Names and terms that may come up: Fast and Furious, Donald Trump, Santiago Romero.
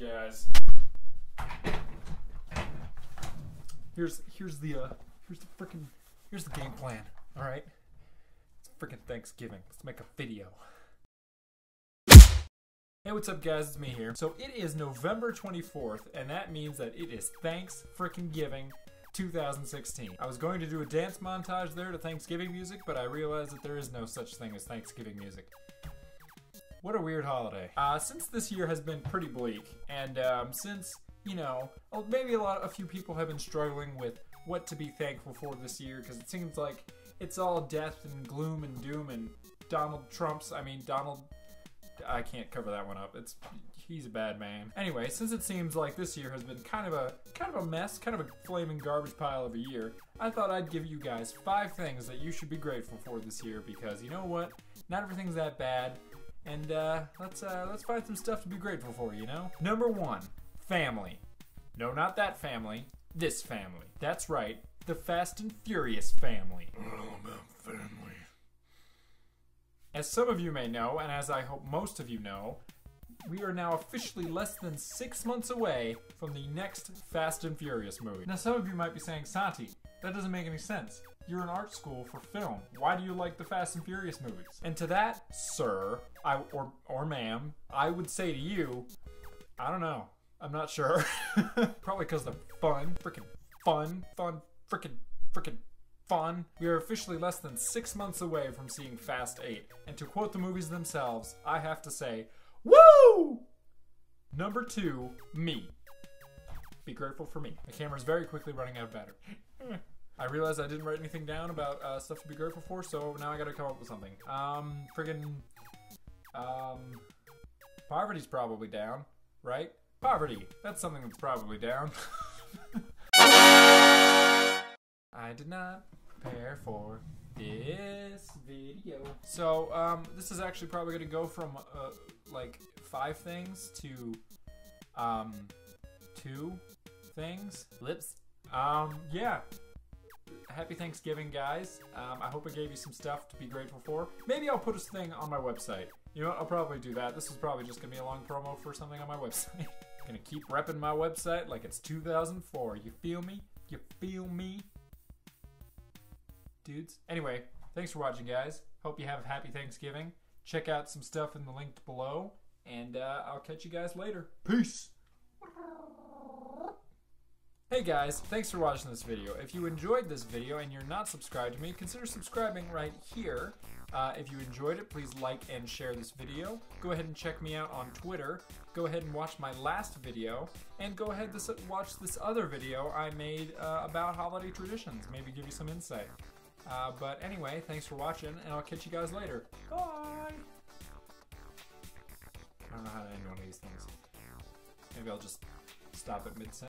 guys. Here's the game plan. All right, it's freaking Thanksgiving. Let's make a video. Hey, what's up, guys? It's me here. So it is November 24th, and that means that it is Thanks freaking Giving 2016. I was going to do a dance montage there to Thanksgiving music, but I realized that there is no such thing as Thanksgiving music. What a weird holiday. Since this year has been pretty bleak, and since, you know, maybe a few people have been struggling with what to be thankful for this year, because it seems like it's all death and gloom and doom and Donald... I can't cover that one up. He's a bad man. Anyway, since it seems like this year has been kind of a mess, kind of a flaming garbage pile of a year, I thought I'd give you guys 5 things that you should be grateful for this year, because you know what? Not everything's that bad, and let's find some stuff to be grateful for, you know? Number 1, family. No, not that family. This family. That's right, the Fast and Furious family. All about family. As some of you may know, and as I hope most of you know, we are now officially less than 6 months away from the next Fast and Furious movie. Now some of you might be saying, Santi, that doesn't make any sense. You're in art school for film. Why do you like the Fast and Furious movies? And to that, sir, or ma'am, I would say to you, I don't know. I'm not sure. Probably because they're fun. Freaking fun. Fun. Freaking fun. We are officially less than 6 months away from seeing Fast 8, and to quote the movies themselves, I have to say, woo! Number 2, me. Be grateful for me. The camera's very quickly running out of battery. I realized I didn't write anything down about stuff to be grateful for, so now I gotta come up with something. Poverty's probably down, right? Poverty, that's something that's probably down. I did not prepare for this video. So, this is actually probably gonna go from, like, 5 things to, 2 things. Lips. Yeah. Happy Thanksgiving, guys. I hope I gave you some stuff to be grateful for. Maybe I'll put a thing on my website. You know what? I'll probably do that. This is probably just gonna be a long promo for something on my website. Gonna keep repping my website like it's 2004. You feel me? You feel me? Dudes. Anyway, thanks for watching, guys. Hope you have a happy Thanksgiving. Check out some stuff in the link below, and I'll catch you guys later. Peace! Hey guys, thanks for watching this video. If you enjoyed this video and you're not subscribed to me, consider subscribing right here. If you enjoyed it, please like and share this video. Go ahead and check me out on Twitter. Go ahead and watch my last video. And go ahead and watch this other video I made about holiday traditions. Maybe give you some insight. But anyway, thanks for watching, and I'll catch you guys later. Bye! I don't know how to end one of these things. Maybe I'll just stop at mid-sentence.